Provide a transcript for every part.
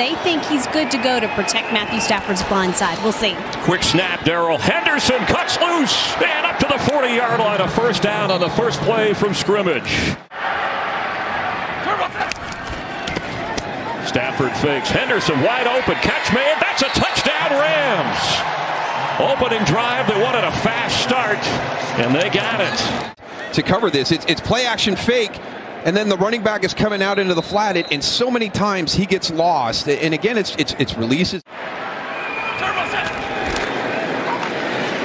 they think he's good to go to protect Matthew Stafford's blind side. We'll see. Quick snap. Darrell Henderson cuts loose and up to the 40-yard line. A first down on the first play from scrimmage. Stafford fakes. Henderson wide open. Catch made. That's a touchdown, Rams. Opening drive. They wanted a fast start, and they got it. To cover this, it's play action fake, and then the running back is coming out into the flat. And so many times he gets lost. And again, it's releases.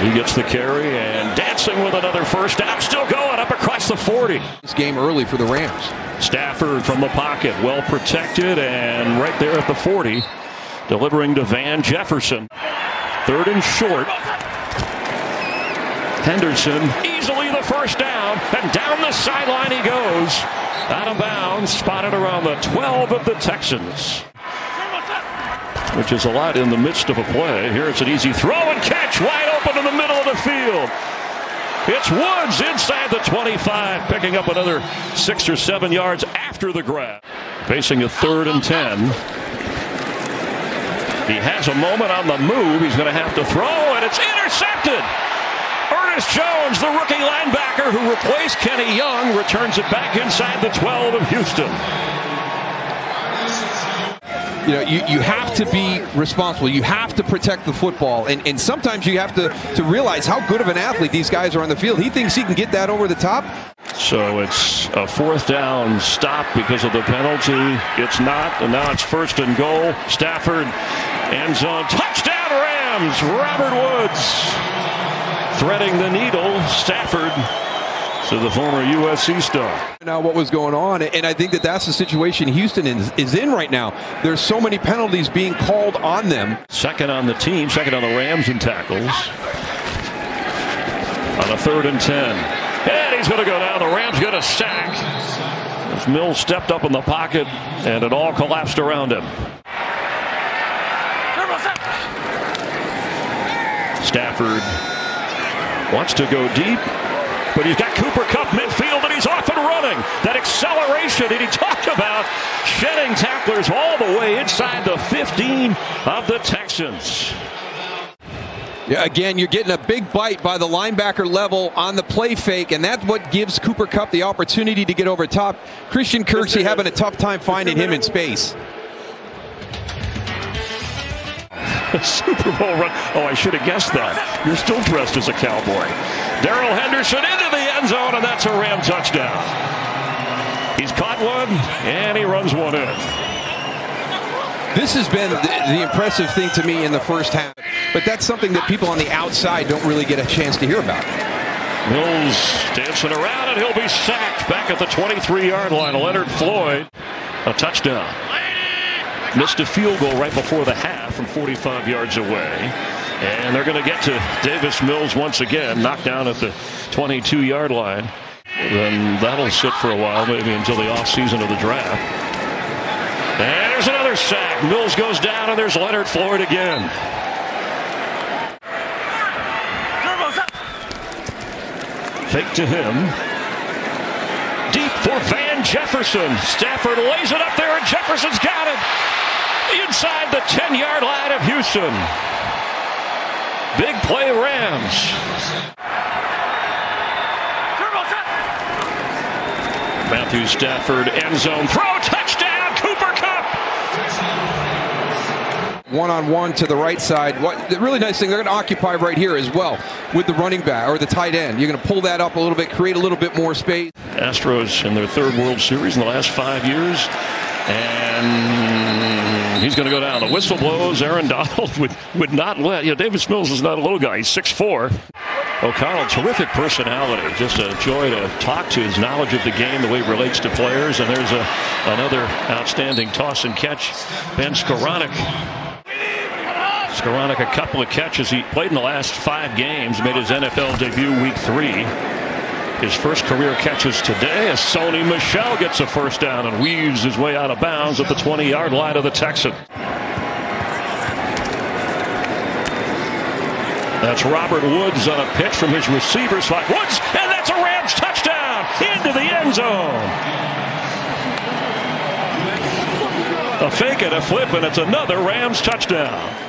He gets the carry and dancing with another first down. Still going up across the 40. This game early for the Rams. Stafford from the pocket, well protected, and right there at the 40, delivering to Van Jefferson. Third and short. Henderson easily the first down, and down the sideline he goes. Out of bounds, spotted around the 12 of the Texans. Which is a lot in the midst of a play. Here it's an easy throw and catch wide open in the middle of the field. It's Woods inside the 25, picking up another 6 or 7 yards after the grab. Facing a 3rd and 10. He has a moment on the move. He's going to have to throw, and it's intercepted. Ernest Jones, the rookie linebacker who replaced Kenny Young, returns it back inside the 12 of Houston. You know, you have to be responsible. You have to protect the football. And sometimes you have to realize how good of an athlete these guys are on the field. He thinks he can get that over the top. So it's a 4th down stop because of the penalty. It's not, and now it's 1st and goal. Stafford, end zone, touchdown Rams! Robert Woods threading the needle. Stafford. So the former USC star. Now what was going on, and I think that that's the situation Houston is in right now. There's so many penalties being called on them. Second on the team, second on the Rams in tackles. On a 3rd and 10. And he's going to go down. The Rams get a sack. As Mills stepped up in the pocket, and it all collapsed around him. Stafford wants to go deep. But he's got Cooper Kupp midfield, and he's off and running. That acceleration that he talked about, shedding tacklers all the way inside the 15 of the Texans. Yeah, again, you're getting a big bite by the linebacker level on the play fake, and that's what gives Cooper Kupp the opportunity to get over top. Christian Kirksey having a tough time finding him in space. Super Bowl run. Oh, I should have guessed that. You're still dressed as a cowboy. Darrell Henderson into the end zone, and that's a Ram touchdown. He's caught one, and he runs one in. This has been the impressive thing to me in the first half, but that's something that people on the outside don't really get a chance to hear about. Mills dancing around, and he'll be sacked back at the 23-yard line. Leonard Floyd, a touchdown. Missed a field goal right before the half from 45 yards away. And they're going to get to Davis Mills once again. Knocked down at the 22-yard line. Then that'll sit for a while, maybe until the offseason of the draft. And there's another sack. Mills goes down, and there's Leonard Floyd again. Fake to him. Deep for Van Jefferson. Stafford lays it up there, and Jefferson's got it. Inside the 10-yard line of Houston. Big play Rams. Matthew Stafford, end zone throw, touchdown, Cooper Kupp. One-on-one to the right side. What the really nice thing they're going to occupy right here as well with the running back or the tight end. You're going to pull that up a little bit, create a little bit more space. Astros in their 3rd World Series in the last 5 years. And he's going to go down. The whistle blows. Aaron Donald would not let. You know, Davis Mills is not a little guy. He's 6'4". O'Connell, terrific personality. Just a joy to talk to. His knowledge of the game, the way it relates to players. And there's another outstanding toss and catch. Ben Skoranek. Skoranek, a couple of catches. He played in the last 5 games. Made his NFL debut week 3. His first career catches today as Sonny Michel gets a first down and weaves his way out of bounds at the 20-yard line of the Texan. That's Robert Woods on a pitch from his receiver slot. Woods, and that's a Rams touchdown into the end zone. A fake and a flip, and it's another Rams touchdown.